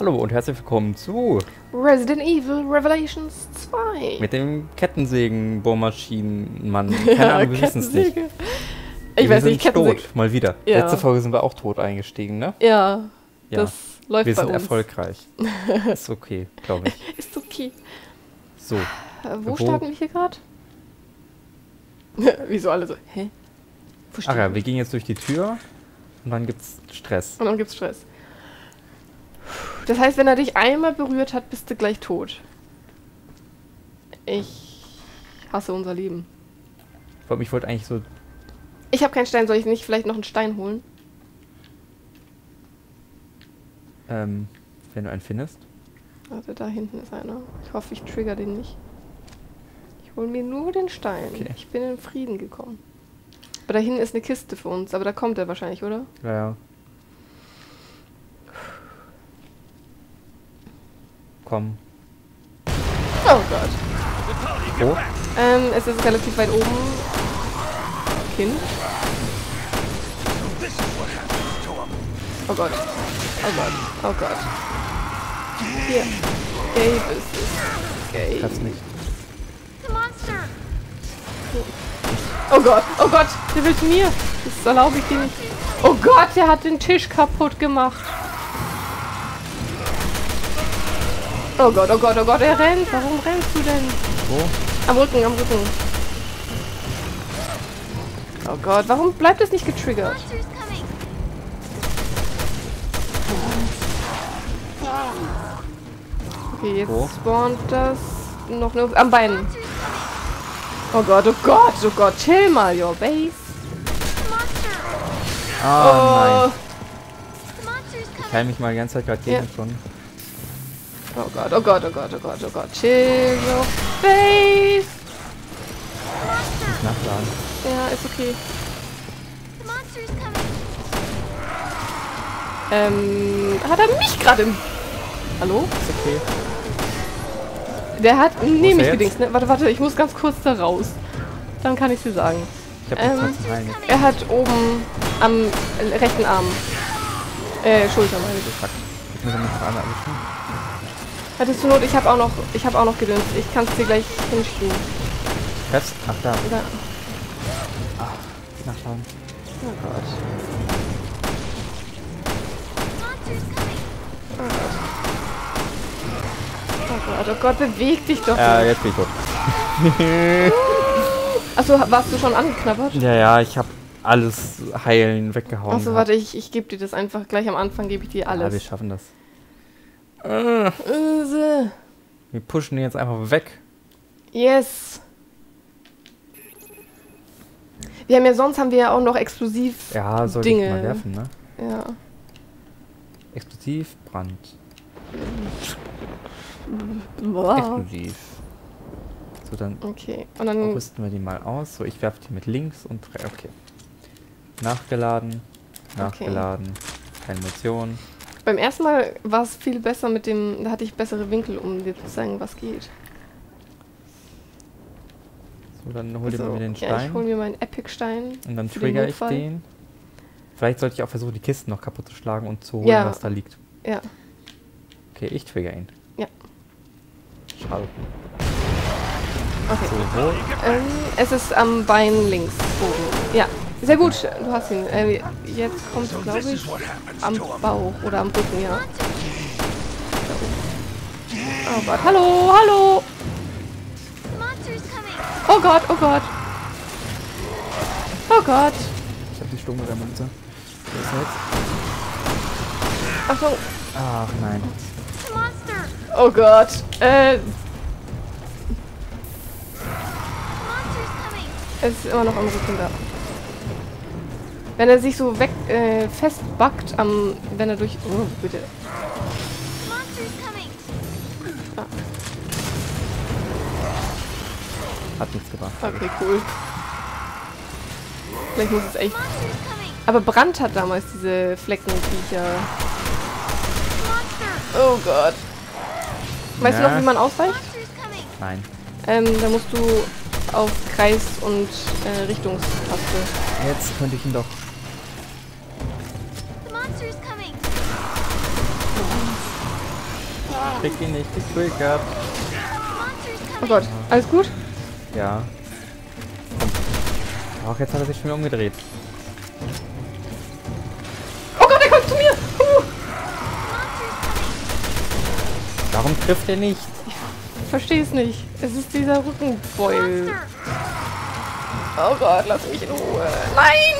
Hallo und herzlich willkommen zu Resident Evil Revelations 2. Mit dem Kettensägen-Bohrmaschinenmann. Keine Ahnung, wir wissen es nicht. Ich weiß nicht, Kettensägen. Tot, mal wieder. Ja. Letzte Folge sind wir auch tot eingestiegen, ne? Ja, ja. Das läuft bei uns. Wir sind erfolgreich. Ist okay, glaube ich. Ist okay. So. Wo starten wir hier gerade? Wieso alle so? Hä? Ach ja, wir gehen jetzt durch die Tür und dann gibt's Stress. Und dann gibt's Stress. Das heißt, wenn er dich einmal berührt hat, bist du gleich tot. Ich hasse unser Leben. Ich wollte eigentlich so... Ich habe keinen Stein, soll ich nicht vielleicht noch einen Stein holen? Wenn du einen findest. Also da hinten ist einer. Ich hoffe, ich trigger den nicht. Ich hole mir nur den Stein. Okay. Ich bin in Frieden gekommen. Aber da hinten ist eine Kiste für uns, aber da kommt er wahrscheinlich, oder? Ja, ja. Komm. Oh Gott. Wo? Es ist relativ weit oben. Kind. Oh Gott. Oh Gott. Oh Gott. Hier. Gabe ist es. Gabe. Kannst nicht. Oh Gott. Oh Gott. Der will zu mir. Das erlaube ich dir nicht. Oh Gott, der hat den Tisch kaputt gemacht. Oh Gott, oh Gott, oh Gott, er rennt. Warum rennst du denn? Wo? Am Rücken, am Rücken. Oh Gott, warum bleibt es nicht getriggert? Okay, jetzt spawnt das noch nur am Bein. Oh Gott, oh Gott, oh Gott, chill mal, your base. Oh nein. Ich heil mich mal die ganze Zeit gerade gegen schon. Oh Gott, oh Gott, oh Gott, oh Gott, oh Gott. Chill your face! Nicht nachladen. Ja, ist okay. Hat er mich gerade im... Hallo? Ist okay. Der hat... Nee, mich gedingst, ne? Warte, warte, ich muss ganz kurz da raus. Dann kann ich dir sagen. Ich hab er hat oben am rechten Arm... Schulter, meine ich. Ich muss mich gerade anrufen. Hattest du Not? Ich hab auch noch gedünst. Ich kann's dir gleich hinschieben. Was? Ach, da. Ja. Ach, nachschauen. Oh Gott. Oh Gott. Oh Gott, beweg dich doch. Ja, jetzt bin ich tot. Achso, warst du schon angeknabbert? Ja, ja, ich hab alles heilen weggehauen. Achso, warte, ich geb dir das einfach. Gleich am Anfang gebe ich dir alles. Ja, wir schaffen das. Wir pushen den jetzt einfach weg. Yes. Wir haben ja sonst auch noch explosiv sollte ich mal werfen, ne? Ja. Explosiv, Brand. Wow. Explosiv. So, dann. Okay. Und dann rüsten wir die mal aus. So, ich werfe die mit links und okay. Nachgeladen. Nachgeladen. Okay. Keine Emotionen. Beim ersten Mal war es viel besser mit dem, da hatte ich bessere Winkel, um dir zu sagen, was geht. So, dann hol dir mal den Stein. Ja, ich hol mir meinen Epic-Stein. Und dann trigger ich den. Vielleicht sollte ich auch versuchen, die Kisten noch kaputt zu schlagen und zu holen, was da liegt. Ja. Okay, ich trigger ihn. Ja. Schade. Okay. So, wo? Es ist am Bein links oben. Ja. Sehr gut, du hast ihn. Jetzt kommt, glaube ich, am Bauch oder am Rücken, ja. Oh Gott, hallo, hallo! Oh Gott, oh Gott! Oh Gott! Ich hab die Stunde der Münze. Ach so. Ach nein. Oh Gott! Es ist immer noch am Rücken da. Wenn er sich so festbackt, wenn er durch... Oh, bitte. Ah. Hat nichts gebracht. Okay, cool. Vielleicht muss es echt... Aber Brand hat damals diese Fleckenviecher. Oh Gott. Weißt du noch, wie man ausweicht? Nein. Da musst du auf Kreis und Richtungstaste. Jetzt könnte ich ihn doch... Ich krieg ihn nicht getriggert. Oh Gott, alles gut? Ja. Ach, jetzt hat er sich schon umgedreht. Oh Gott, er kommt zu mir! Warum trifft er nicht? Ich verstehe es nicht. Es ist dieser Rückenbeul. Oh Gott, lass mich in Ruhe. Nein!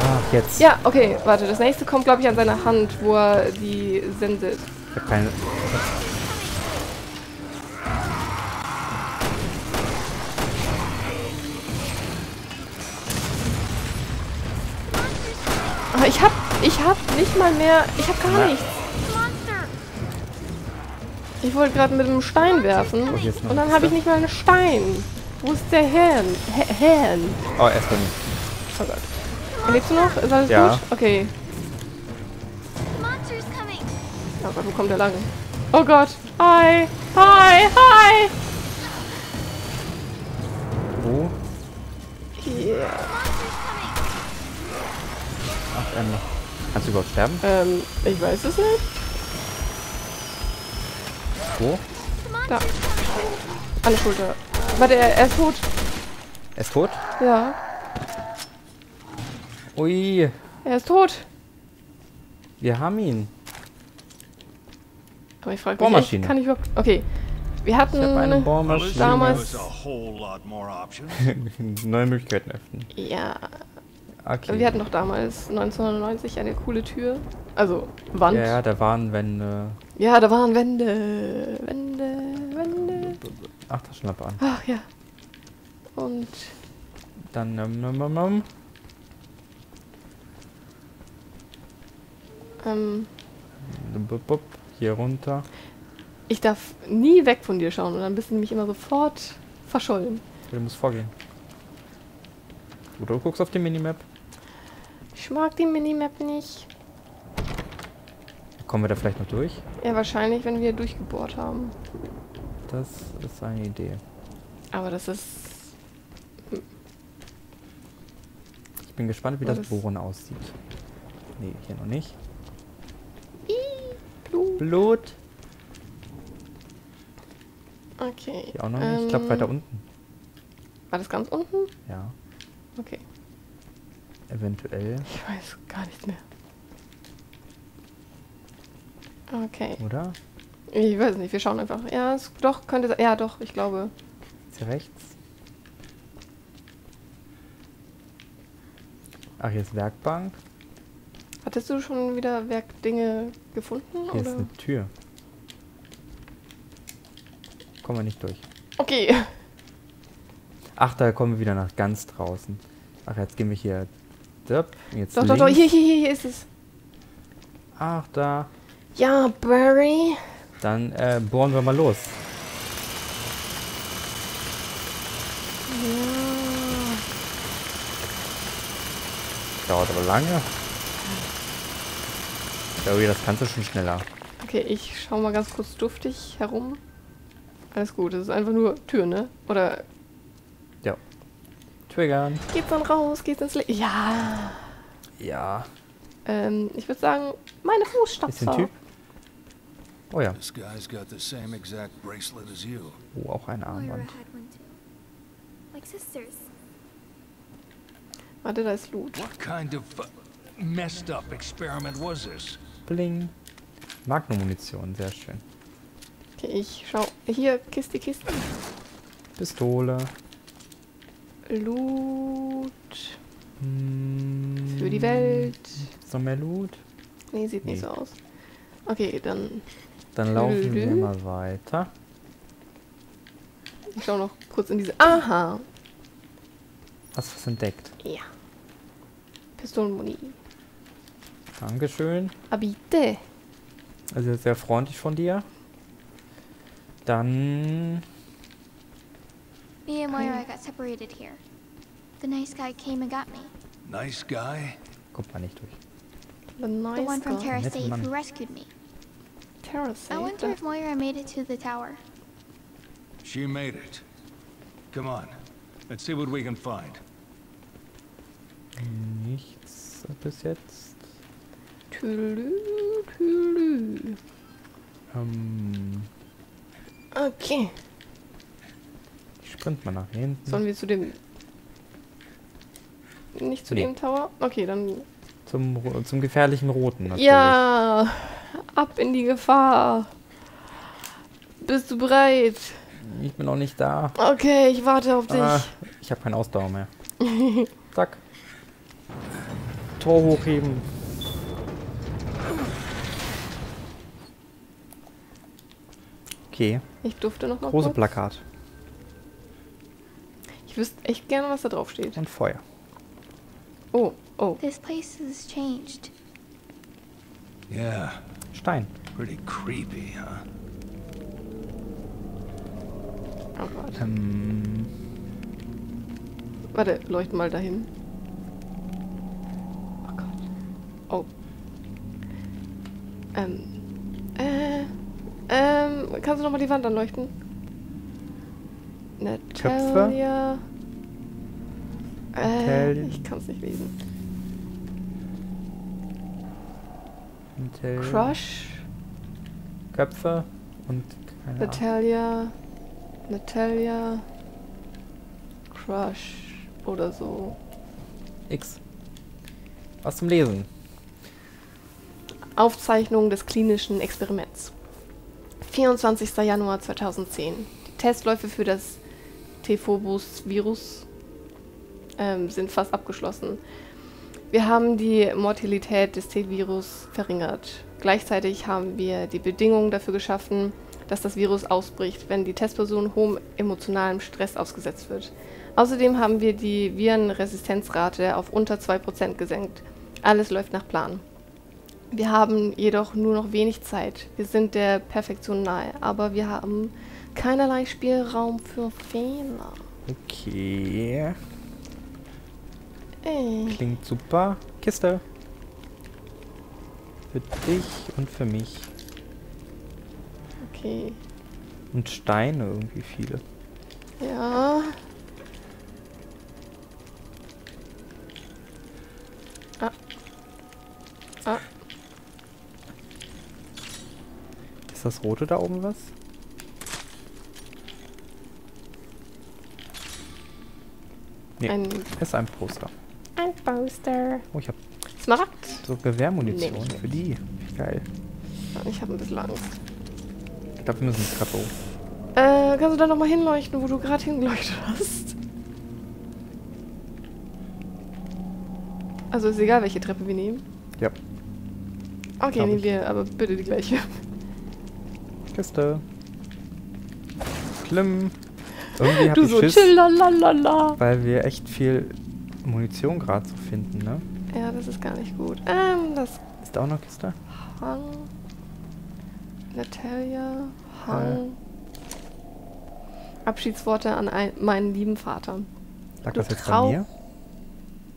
Ach, jetzt. Ja, okay, warte. Das nächste kommt, glaube ich, an seiner Hand, wo er die sendet. Ich hab keine... Aber ich hab nicht mal mehr... Ich hab gar nichts. Ich wollte gerade mit einem Stein werfen und dann habe ich nicht mal einen Stein. Wo ist der Hand? Oh, erstmal nicht. Oh Gott. Lebst du noch? Ist alles gut? Okay. Oh Gott, wo kommt der lang? Oh Gott! Hi! Hi! Hi! Wo? Yeah. Ach, kannst du überhaupt sterben? Ich weiß es nicht. Wo? Da. An der Schulter. Warte, er ist tot. Er ist tot? Ja. Ui. Er ist tot. Wir haben ihn. Aber ich frage mich, echt, kann ich überhaupt... Okay. Wir hatten damals... neue Möglichkeiten öffnen. Ja. Okay. Wir hatten doch damals 1999 eine coole Tür. Also Wand. Ja, da waren Wände. Ja, da waren Wände. Wände. Ach, das Schnapp an. Ach ja. Und... Dann... Hier runter. Ich darf nie weg von dir schauen und dann bist du mich immer sofort verschollen. Du musst vorgehen. Oder du guckst auf die Minimap. Ich mag die Minimap nicht. Kommen wir da vielleicht noch durch? Ja, wahrscheinlich, wenn wir durchgebohrt haben. Das ist eine Idee. Aber das ist... Ich bin gespannt, wie das Bohren aussieht. Nee, hier noch nicht. Blut. Okay. Hier auch noch nicht. Ich glaube weiter unten. War das ganz unten? Ja. Okay. Eventuell. Ich weiß gar nicht mehr. Okay. Oder? Ich weiß nicht, wir schauen einfach. Ja, es, doch, könnte sein. Ja, doch, ich glaube. Ist hier rechts? Ach, hier ist Werkbank. Hattest du schon wieder Werkdinge gefunden? Hier oder? Ist eine Tür. Kommen wir nicht durch. Okay. Ach, da kommen wir wieder nach ganz draußen. Ach, jetzt gehen wir hier. Jetzt doch, hier ist es. Ach, da. Ja, Barry. Dann bohren wir mal los. Ja. Dauert aber lange. Das kannst du schon schneller. Okay, ich schau mal ganz kurz duftig herum. Alles gut, das ist einfach nur Tür, ne? Oder? Ja. Triggern. Geht's dann raus, geht's ins Licht. Ja. Ja. Ich würde sagen, meine Fußstapfen. Ist ein Typ? Oh ja. Oh, auch ein Armband. Warte, da ist Loot. Messed up experiment was this? Bling. Magnum-Munition, sehr schön. Okay, ich schau. Hier, Kiste. Pistole. Loot. Für die Welt. Noch mehr Loot? Nee, sieht nicht so aus. Okay, dann... Dann laufen wir mal weiter. Ich schau noch kurz in diese... Aha! Hast du was entdeckt? Ja. Pistolenmuni. Dankeschön. Bitte. Also sehr freundlich von dir. Dann... Me and Moira got separated here. The nice guy came and got me. Nice guy? Kommt man nicht durch. The nice one from Terra State who rescued me. Terra State? I wonder if Moira made it to the tower. She made it. Come on. Let's see what we can find. Nichts bis jetzt. Okay. Ich sprint mal nach hinten. Sollen wir zu dem... Nicht zu dem Tower? Okay, dann... Zum gefährlichen Roten natürlich. Ja! Ab in die Gefahr! Bist du bereit? Ich bin noch nicht da. Okay, ich warte auf dich. Ich habe keine Ausdauer mehr. Zack. Tor hochheben. Okay. Ich durfte noch mal Große kurz. Plakat. Ich wüsste echt gerne, was da drauf steht. Und Feuer. Oh, oh. This place has changed. Yeah. Stein. Pretty creepy, huh? Oh Gott. Warte, leucht mal dahin. Oh Gott. Oh. Kannst du nochmal die Wand anleuchten? Natalia. Köpfe? Ich kann's nicht lesen. Natalia. Crush? Köpfe und keine Natalia. Natalia. Crush. Oder so. X. Was zum Lesen? Aufzeichnung des klinischen Experiments. 24. Januar 2010. Die Testläufe für das T-Phobos-Virus sind fast abgeschlossen. Wir haben die Mortalität des T-Virus verringert. Gleichzeitig haben wir die Bedingungen dafür geschaffen, dass das Virus ausbricht, wenn die Testperson hohem emotionalem Stress ausgesetzt wird. Außerdem haben wir die Virenresistenzrate auf unter 2% gesenkt. Alles läuft nach Plan. Wir haben jedoch nur noch wenig Zeit. Wir sind der Perfektion nahe, aber wir haben keinerlei Spielraum für Fehler. Okay. Ey. Klingt super. Kiste. Für dich und für mich. Okay. Und Steine irgendwie viele. Ja. Ah. Ah. Ist das Rote da oben was? Nee, ist ein Poster. Ein Poster. Oh, ich hab... Smaragd? So Gewehrmunition für die. Geil. Ich hab ein bisschen Angst. Ich glaube, wir müssen die Treppe hoch. Kannst du da nochmal hinleuchten, wo du gerade hingeleuchtet hast? Also ist egal, welche Treppe wir nehmen? Ja. Okay, nehmen wir aber bitte die gleiche. Kiste. Schlimm. Irgendwie hab ich so Schiss, weil wir echt viel Munition gerade so finden, ne? Ja, das ist gar nicht gut. Das... Ist da auch noch Kiste? Hang. Natalia. Hang. Abschiedsworte an meinen lieben Vater. Lag das jetzt bei mir?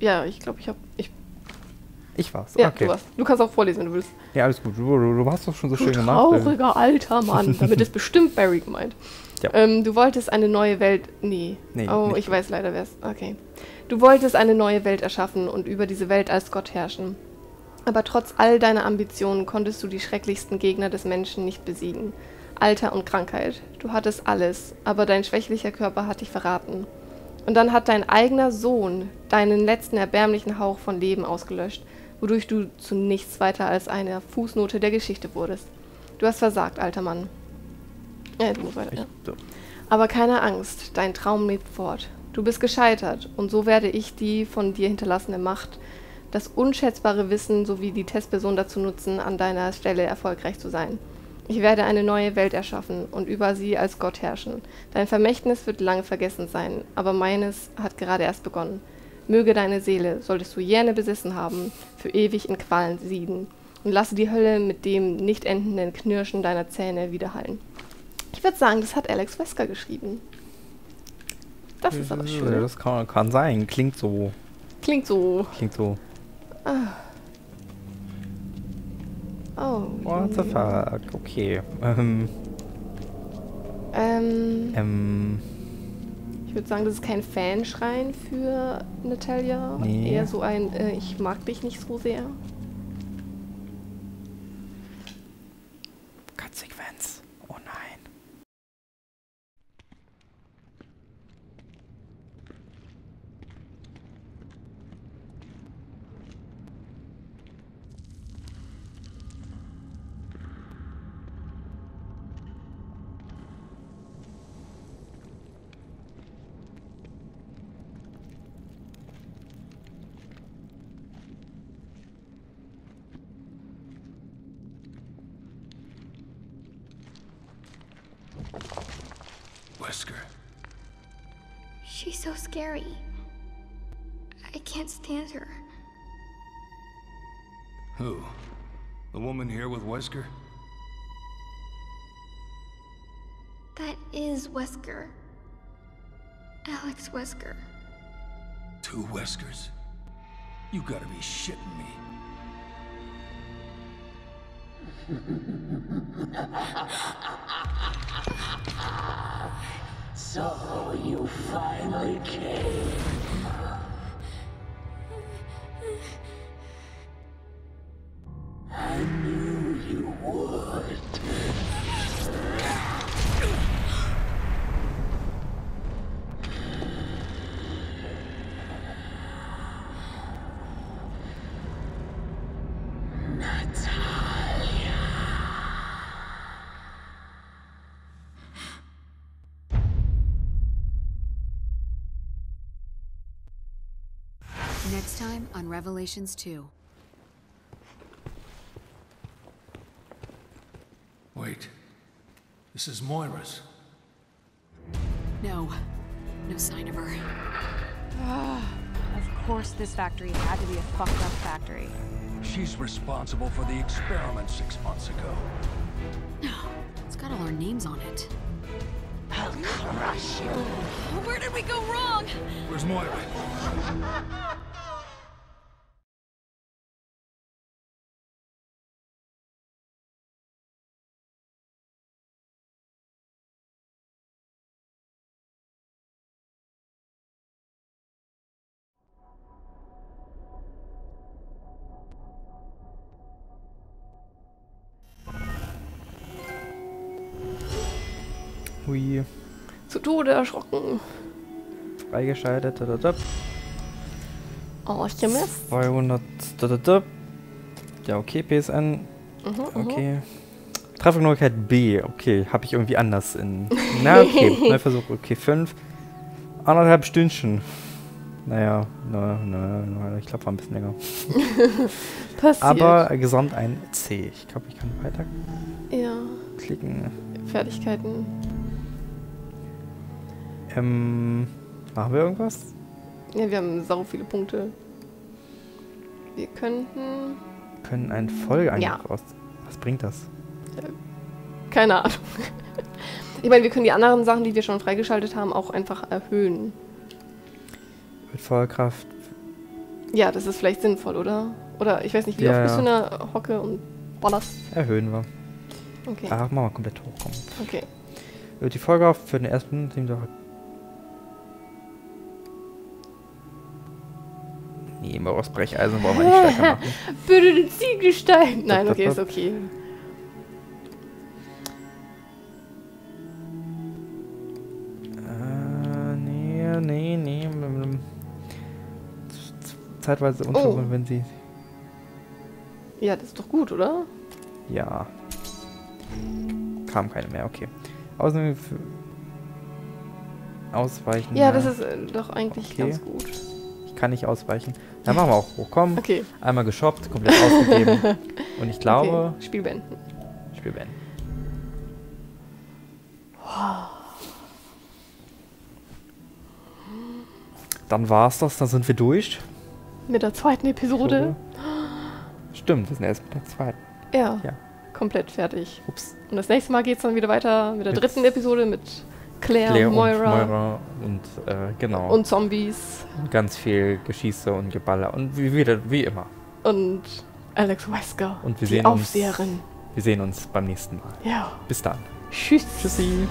Ja, ich glaube, ich war's. Ja, okay. Du warst. Du kannst auch vorlesen, wenn du willst. Ja, alles gut. Du hast doch schon so schön gemacht. Trauriger alter Mann. Damit ist bestimmt Barry gemeint. Ja. Du wolltest eine neue Welt... Nee. Oh, ich weiß leider, wer es... Okay. Du wolltest eine neue Welt erschaffen und über diese Welt als Gott herrschen. Aber trotz all deiner Ambitionen konntest du die schrecklichsten Gegner des Menschen nicht besiegen. Alter und Krankheit. Du hattest alles, aber dein schwächlicher Körper hat dich verraten. Und dann hat dein eigener Sohn deinen letzten erbärmlichen Hauch von Leben ausgelöscht, wodurch du zu nichts weiter als einer Fußnote der Geschichte wurdest. Du hast versagt, alter Mann. Du musst weiter, ja. Aber keine Angst, dein Traum lebt fort. Du bist gescheitert und so werde ich die von dir hinterlassene Macht, das unschätzbare Wissen sowie die Testperson dazu nutzen, an deiner Stelle erfolgreich zu sein. Ich werde eine neue Welt erschaffen und über sie als Gott herrschen. Dein Vermächtnis wird lange vergessen sein, aber meines hat gerade erst begonnen. Möge deine Seele, solltest du jene besessen haben, für ewig in Qualen sieden und lasse die Hölle mit dem nicht endenden Knirschen deiner Zähne widerhallen. Ich würde sagen, das hat Alex Wesker geschrieben. Das ist aber schön. Das kann sein. Klingt so. Klingt so. Ah. Oh. What the fuck? Okay. Ich würde sagen, das ist kein Fanschrein für Natalia. Nee. Eher so ein, ich mag dich nicht so sehr. Wesker. She's so scary. I can't stand her. Who? The woman here with Wesker? That is Wesker. Alex Wesker. 2 Weskers? You gotta be shitting me. So you finally came. I knew you would. Next time on Revelations 2. Wait. This is Moira's. No. No sign of her. Of course this factory had to be a fucked up factory. She's responsible for the experiment 6 months ago. No. It's got all our names on it. I'll crush you. Where did we go wrong? Where's Moira? Hui. Zu Tode erschrocken. Freigeschaltet. Oh, Stimme. 200. Ja, okay, PSN. Okay. Treffergenauigkeit B. Okay, habe ich irgendwie anders in... Na, okay. Neuer Versuch. Okay, 5. 1,5 Stündchen. Naja, ich glaube, war ein bisschen länger. Passiert. Aber gesamt ein C. Ich glaube, ich kann weiter... Ja. Klicken. Fertigkeiten. Machen wir irgendwas? Ja, wir haben sau viele Punkte. Wir könnten... Können einen Folgeangriff aus... Was bringt das? Ja, keine Ahnung. Ich meine, wir können die anderen Sachen, die wir schon freigeschaltet haben, auch einfach erhöhen. Mit Vollkraft. Ja, das ist vielleicht sinnvoll, oder? Oder ich weiß nicht, wie oft bist du in der Hocke und ballerst? Erhöhen wir. Okay. Ach, machen wir komplett hochkommen. Okay. Wird die Folge auf für den ersten Team-Sache. Nee, mal aus Brecheisen brauchen wir nicht stärker machen. Bitte den Ziegelstein! Nein, okay, ist okay. Nee. Zeitweise unverwundbar, wenn sie... Ja, das ist doch gut, oder? Ja. Kam keine mehr, okay. Ausweichen. Ja, das ist doch eigentlich ganz gut. Ich kann nicht ausweichen. Dann machen wir auch hochkommen. Okay. Einmal geshoppt, komplett ausgegeben. Und ich glaube... Okay. Spiel beenden. Spiel beenden. Dann war's das, dann sind wir durch. Mit der zweiten Episode. Stimmt, wir sind erst mit der zweiten. Ja. Komplett fertig. Ups. Und das nächste Mal geht es dann wieder weiter mit der dritten Episode mit Claire Moira und Zombies. Und ganz viel Geschieße und Geballer und wie immer. Und Alex Wesker. Und wir sehen uns. Wir sehen uns beim nächsten Mal. Ja. Bis dann. Tschüss. Tschüssi.